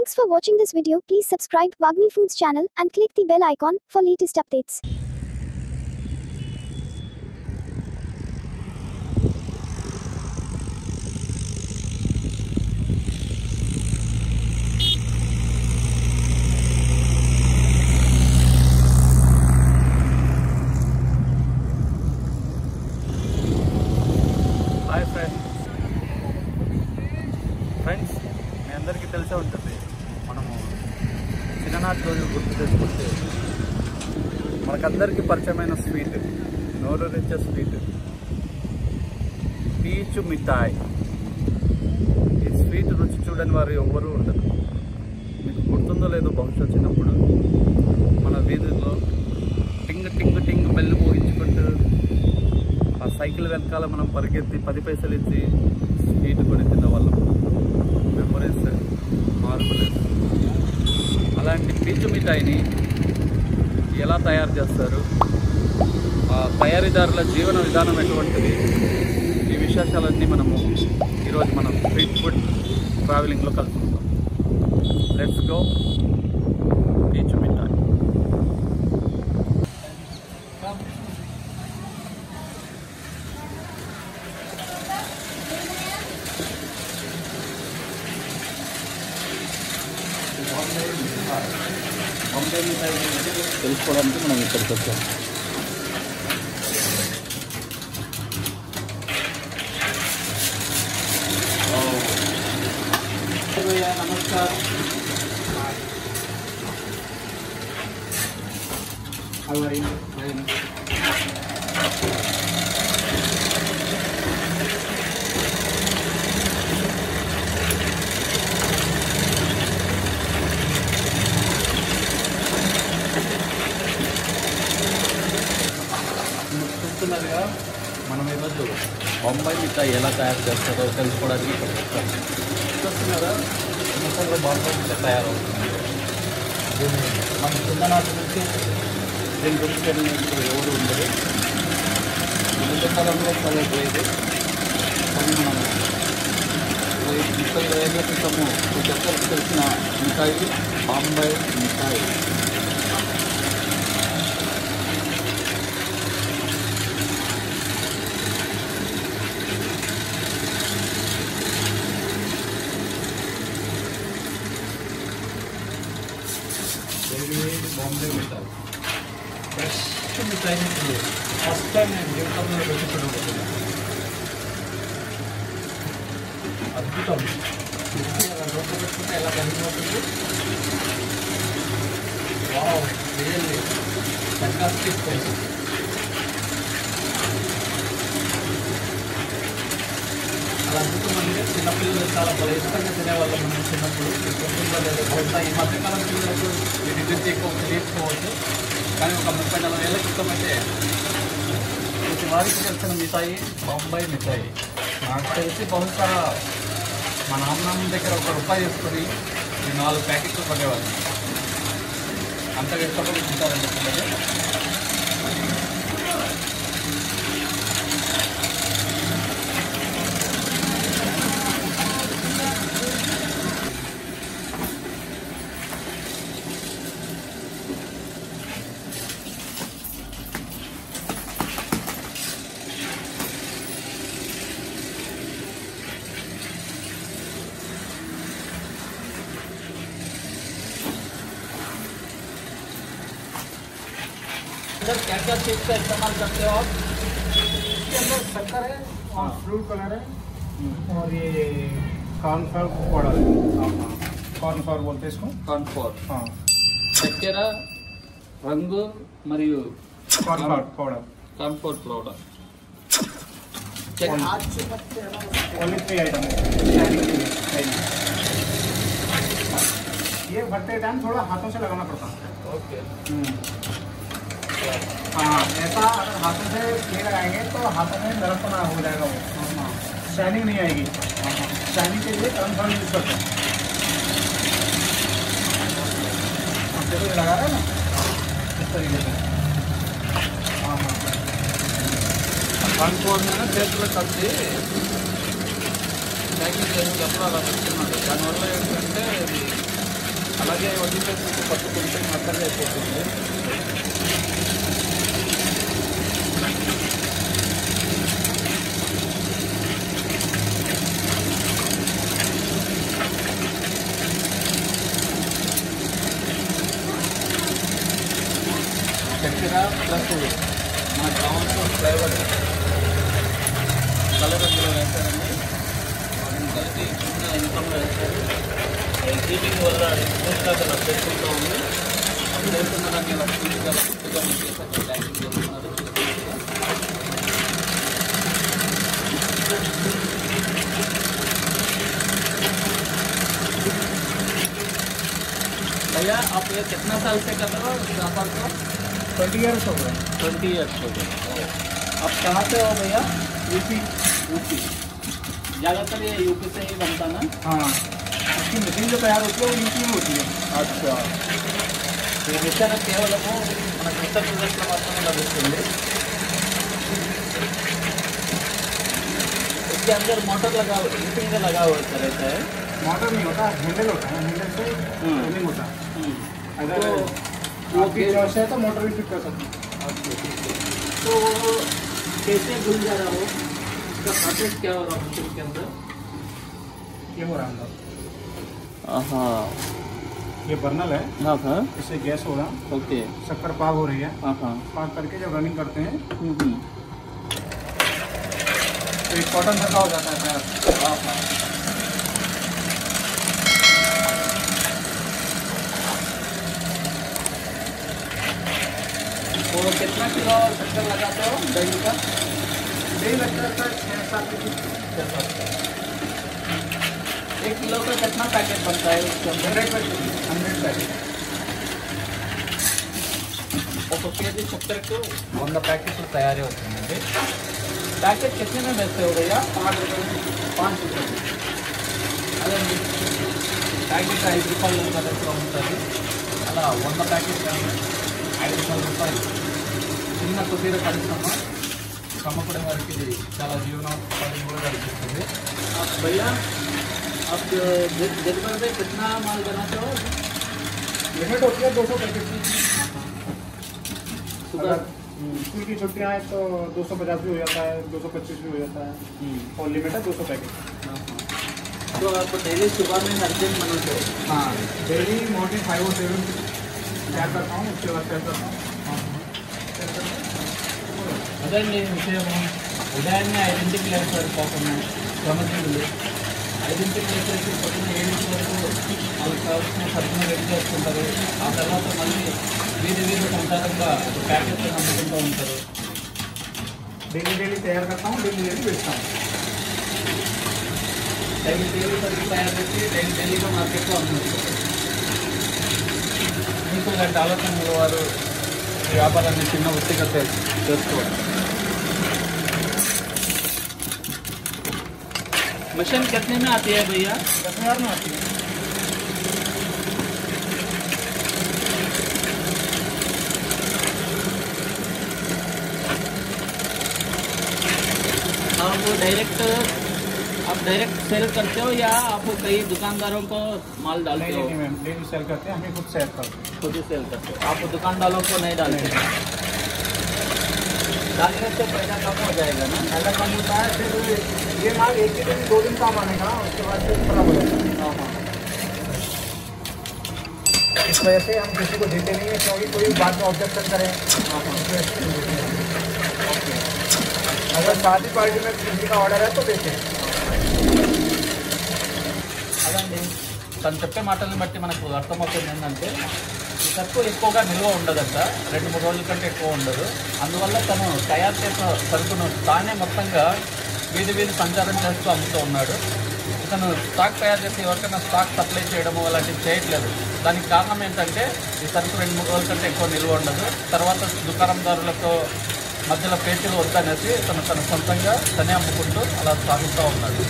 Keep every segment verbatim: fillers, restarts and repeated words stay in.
Thanks for watching this video. Please subscribe Vagmi Foods channel and click the bell icon for latest updates. Hi friends friends मैं अंदर की तेल से उठते मन चिनानाथ रोज गुर्तुचुकुंटे मनकंदरिकी परिचयमैन स्वीट नोरूरिंचे स्वीट पीचु मिठाई ई स्वीट रुचि चूडनि वारु एवरू उंडरु मीकु गुर्तुंदो लेदो बहुशा चिन्नप्पुडु मन वीधिलो टिंग टिंग टिंग बेल्लु मोगिंचुकुंटू आ सैकिल వెనకాల మనం పరిగెత్తి పది పైసలు ఇచ్చి స్వీట్ కొని తిన్న వాళ్ళం మెమరీస్ మార్పులేదు. అలాంటి పీచు మిఠాయిని ఎలా తయారు చేస్తారు, ఆ తయారీదారుల జీవన విధానం ఎటువంటిది, ఈ విశేషాలన్నీ మనము ఈరోజు మనం స్ట్రీట్ ఫుడ్ ట్రావెలింగ్లో కలుసుకుందాం. Let's go. పీచు మిఠాయి తెలుసుకోవడానికి మనం ఇక్కడికి వచ్చాం. నమస్కారం. बॉम्बई मिठाई ఎలా తయారు చేస్తారో తెలుసుకోవడానికి చూస్తున్నారా, ముఖ్యంగా బాంబాయి మిఠాయి తయారవుతుంది. దీన్ని మన చిన్ననాటి నుంచి దీని గురించి ఎవరు ఉండదు. ముందు కాలంలో చాలా పోయేది కానీ మనం ముప్పై ఏళ్ళ క్రితము దగ్గరకు తెలిసిన మిఠాయి బాంబాయి మిఠాయి. बॉम्बे मिठाई बेस्ट मिठाई है. फस्ट टाइम मैं जीवन में रुचिपड़ा अद्भुत रोज कहीं అలా అద్భుతమంది. చిన్నపిల్లలు చాలా బల ఇష్టంగా తినేవాళ్ళు మనం చిన్నప్పుడు. లేదు బహుశా ఈ మధ్యకాలం పిల్లలకు వీటి గురించి ఎక్కువ తెలియకపోవచ్చు కానీ ఒక ముప్పై నలభై ఏళ్ళ క్రితం అయితే ప్రతి వారికి తెలిసిన మిఠాయి బొంబాయి మిఠాయి. నాకు తెలిసి బహుశా మా నాన్నమ్మ దగ్గర ఒక రూపాయి వేసుకొని నేను నాలుగు ప్యాకెట్లు పడేవాళ్ళు. అంతగా ఇష్టపడి తింటారని చెప్పలేదు. सर क्या क्या चीज़ का इस्तेमाल करते हो आप? इसके अंदर शक्कर है और फ्रूट कलर है और ये कॉर्नफ्लोर पाउडर है. कॉर्नफ्लोर बोलते हैं इसको. कॉर्नफ्लोर हाँ. शक्कर रंग मरियो cornflour powder. Cornflour powder only three item है. ये भरते टाइम थोड़ा हाथों से लगाना पड़ता है. ओके हाँ. ऐसा अगर हाथों से नहीं लगाएंगे तो हाथों में नरमपना हो जाएगा, वो शाइनिंग नहीं आएगी. शाइनिंग के लिए कम थोड़ा यूज करते हैं. लगा रहे हैं ना इस तरीके से. हाँ हाँ वन फोर में ना देश में सबसे शाइनिंग अपना जानवर में అలాగే వండితే మీకు పప్పు కొంచెం మసాలా అయిపోతుంది. చక్కెర ప్లస్ మన కావాల్సిన ఫ్లేవర్ కలర్ అందులో వేస్తారండి. మనం కలిసి చిన్న ఇంట్లో వేస్తారు. హీటింగ్ వల్ల ఎక్కువగా అలా పెట్టుకుంటూ ఉంది. అప్పుడు వేస్తున్న దాన్ని అలా పూర్తిగా పూర్తిగా చేశాను. ప్యాకింగ్ చేస్తున్నారు. भैया आप ये कितना साल से कर रहे हो? सात साल से ट्वेंटी ईयर्स हो गए ट्वेंटी ईयर्स हो गए आप कहाँ से हो भैया? यूपी यूपी ज़्यादातर ये यूपी से ही बनता ना? हाँ, इसकी मशीन जो तैयार होती है वो यूपी में होती है. अच्छा, तो मिशन केवलम मन उत्तर प्रदेश में मात्र लगे. इसके अंदर मोटर लगा हीटिंग का लगा हुआ रहता है. मोटर नहीं होता, हैंडल होता है. हैंडल से हैंडलिंग होता है. अगर वो की जॉश है तो मोटर भी फिट कर सकते हैं. तो कैसे घूम जा रहा हो, इसका प्रोसेस क्या हो रहा है उसके अंदर, क्या हो रहा है? हाँ, ये बर्नल है. हाँ हाँ, इससे गैस हो रहा. ओके, शक्कर पाक हो रही है. हाँ हाँ, पाक करके जब रनिंग करते हैं तो एक कॉटन ठंडा हो जाता है. हाँ हाँ, तो कितना किलो शक्कर लगाते हो दही का? दही लगता है छः सात छः सात एक किलो का कितना पैकेट बनता है? हंड्रेड पैकेट हंड्रेड पैकेट और केजी शक्कर के వంద पैकेट तैयार होते हैं. पैकेट कितने में बेचते हो भैया? पाँच रुपये पाँच रुपये अगर पैकेट ఐదు రూపాయలు ధరలో ఉంటుంది. అలా వంద ప్యాకెట్ ఐదు రూపాయల రూపాయలు చిన్న కుటీర పరిశ్రమ సమకూడే వారికి ఇది చాలా జీవనోపాధి కూడా కల్పిస్తుంది. భయ్యా आप दिन भर में कितना माल बनाते हो? लिमिट होती है दो सौ पैकेट की. सुबह स्कूल की छुट्टियाँ हैं तो दो सौ पचास भी हो जाता है, दो सौ पच्चीस भी हो जाता है. और लिमिट है दो सौ पैकेट. तो आप डेली सुबह में हर दिन बनाते हो? हाँ, डेली मॉर्निंग फाइव और सेवन तैयार करता हूँ. उसके बाद तैयार करता हूँ. अगर विषय उदयन में ఐడెంటిటీ క్లియర్ పర్ఫార్మెన్స్ సమస్యలు ఐడెంటిటీ చేసి పొద్దున ఏడింటి వరకు వాళ్ళకి కావాల్సిన సబ్జెక్ట్ రెడీ చేసుకుంటారు. ఆ తర్వాత మళ్ళీ వీధి వీధి ప్రకారంగా ఒక ప్యాకెట్ అమ్ముకుంటూ ఉంటారు. డైలీ డైలీ తయారు కడతాం, డైలీ డైలీ పెడతాం. డైలీ డైలీ సరికి తయారు పెట్టి డైలీ డైలీగా మార్కెట్లో అమ్ముకుంటారు. మీకు ఇలాంటి ఆలోచనలు వారు వ్యాపారాన్ని చిన్న వృత్తిగా చేసుకోవాలి. मशीन कितने में आती है भैया? दस हज़ार में आती है. आप डायरेक्ट आप डायरेक्ट सेल करते हो या आप कई दुकानदारों को माल डालते हो? नहीं मैम, डेली सेल करते हैं. हमें खुद सेल करते हैं. खुद ही सेल करते हो आप, दुकानदारों को नहीं डालते? डालने से पैसा कम हो जाएगा ना? पैसा कम होता है, फिर ये माल एक ही दिन दो दिन काम आएगा, उसके बाद फिर खराब हो जाएगा. हाँ हाँ, इस वजह से हम किसी को देते नहीं है क्योंकि कोई बात में ऑब्जेक्शन करें. हाँ हाँ, अगर शादी पार्टी में किसी का ऑर्डर है तो देते हैं. అదండి తను చెప్పే మాటలను బట్టి మనకు అర్థమవుతుంది ఏంటంటే సరుకు ఎక్కువగా నిల్వ ఉండదంట, రెండు మూడు రోజుల కంటే ఎక్కువ ఉండదు. అందువల్ల తను తయారు చేసిన సరుకును తానే మొత్తంగా వీధి వీధి సంచారం చేస్తూ అమ్ముతూ ఉన్నాడు. ఇతను స్టాక్ తయారు చేసి ఎవరికైనా స్టాక్ సప్లై చేయడము అలాంటివి చేయట్లేదు. దానికి కారణం ఏంటంటే ఈ సరుకు రెండు మూడు రోజుల కంటే ఎక్కువ నిల్వ ఉండదు. తర్వాత దుకాణందారులతో మధ్యలో పేచీలు వద్దనేసి తను తన సొంతంగా తనే అమ్ముకుంటూ అలా సాగుతూ ఉన్నాడు.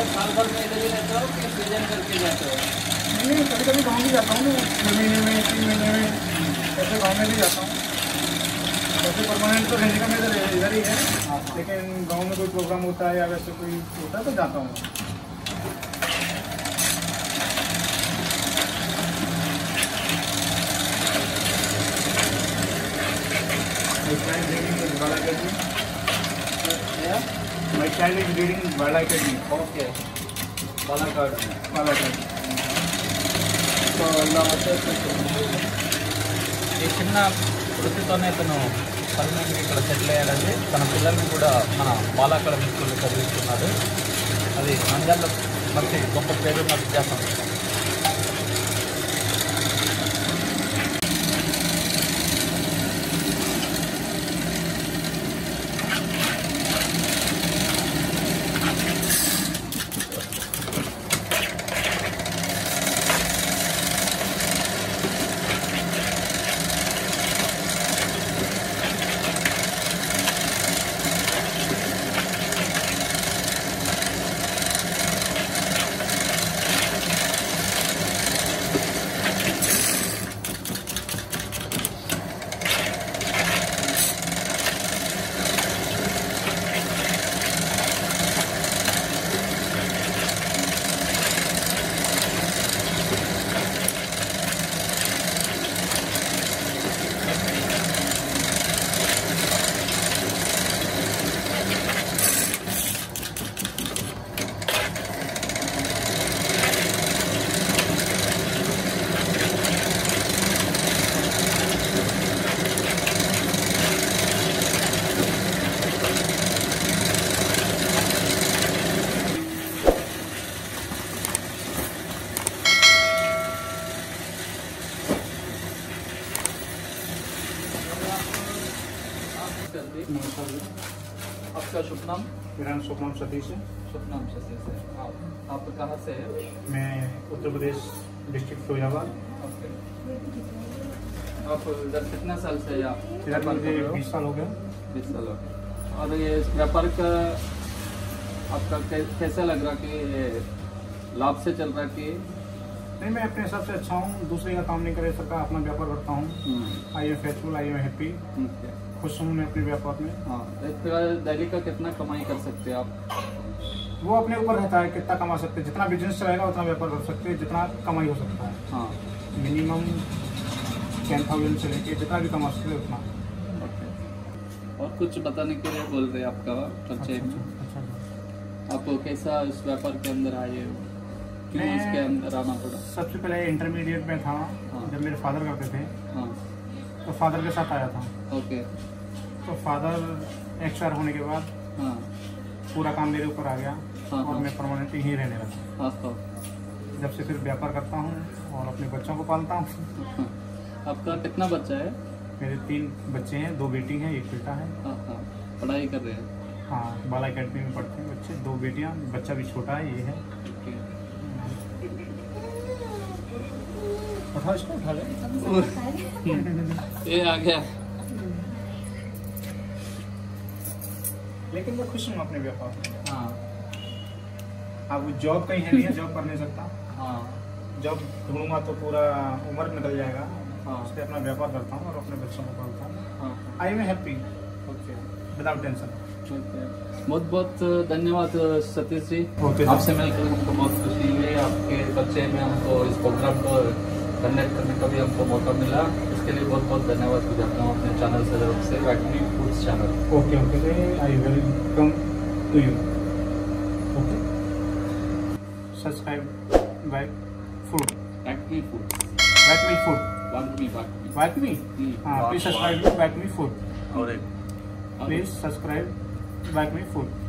मतलब साल भर में इधर ही रहता हो कि सीजन करके जाते हो? नहीं, कभी कभी गाँव भी जाता हूँ, छः महीने में तीन महीने में ऐसे गाँव में भी जाता हूँ। वैसे परमानेंट तो रहने का मेरा इधर ही है, लेकिन गाँव में कोई प्रोग्राम होता है या वैसे कोई होता है तो जाता हूँ। My child is reading Balakadi. Okay. Balakad. Balakad. So Allah bless you. This na protitone tanu parmangi ikkada settle ayyadi tana pillalni kuda mana Balakad school ki chadvistunnadu. Adi Anjalla manchi goppa peru na vidyasam. आपका शुभ नाम? मेरा नाम शुभ नाम सतीश है। शुभ नाम सतीश है। आप आप कहाँ से हैं? मैं उत्तर प्रदेश डिस्ट्रिक्ट फिरोजाबाद। आप इधर कितना साल से हैं आप? इधर मुझे बीस साल हो गया। बीस साल हो गया। और ये व्यापार का आपका कैसा लग रहा कि ये लाभ से चल रहा कि? नहीं, मैं अपने हिसाब से अच्छा हूँ, दूसरे का काम नहीं करे सकता, अपना व्यापार करता हूँ। I am faithful, I am happy, खुश हूँ मैं अपने व्यापार में। हाँ, डेली का कितना कमाई कर सकते हैं आप? वो अपने ऊपर रहता है कितना कमा सकते हैं, जितना बिजनेस चलेगा उतना व्यापार कर सकते हैं, जितना कमाई हो सकता है। हाँ, मिनिमम टेन थाउजेंड से लेके जितना भी कमा सकते हैं उतना। और कुछ बताने के लिए बोल रहे हैं आपका खर्चे। अच्छा, आप कैसा इस व्यापार के अंदर आए हो? क्यों इसके अंदर आना पड़ा? सबसे पहले इंटरमीडिएट में था जब मेरे फादर करते थे, तो फादर के साथ आया था। ओके। तो फादर एक्सपायर होने के बाद हाँ। पूरा काम मेरे ऊपर आ गया। हाँ, और मैं परमानेंट यहीं रहने लगा। हाँ, जब से फिर व्यापार करता हूँ और अपने बच्चों को पालता हूँ। हाँ, आपका कितना बच्चा है? मेरे तीन बच्चे हैं, दो बेटी हैं एक बेटा है। हाँ, हाँ, पढ़ाई कर रहे हैं? हाँ, बाला अकेडमी में पढ़ते हैं बच्चे, दो बेटियाँ, बच्चा भी छोटा है ये है। उठा इसको, उठा ले, ये आ गया। लेकिन मैं खुश हूँ अपने व्यापार में। हाँ, आप जॉब कहीं है नहीं है, जॉब कर नहीं सकता। हाँ, जॉब ढूंढूंगा तो पूरा उम्र निकल जाएगा। हाँ, उससे अपना व्यापार करता हूँ और अपने बच्चों को पालता हूँ। I am happy. Okay, without tension. बहुत बहुत धन्यवाद सतीश जी। okay, आपसे मिलकर हमको बहुत खुशी हुई। आपके बच्चे में हमको इस प्रोग्राम को कंडक्ट करने का भी हमको मौका मिला, इसके लिए बहुत बहुत धन्यवाद गुजारता हूँ अपने चैनल से, तरफ से Vagmi foods channel. Okay okay, I welcome to you. Okay, subscribe Vagmi food, Vagmi food, Vagmi food, Vagmi Vagmi Vagmi please subscribe Vagmi food, please subscribe Vagmi food.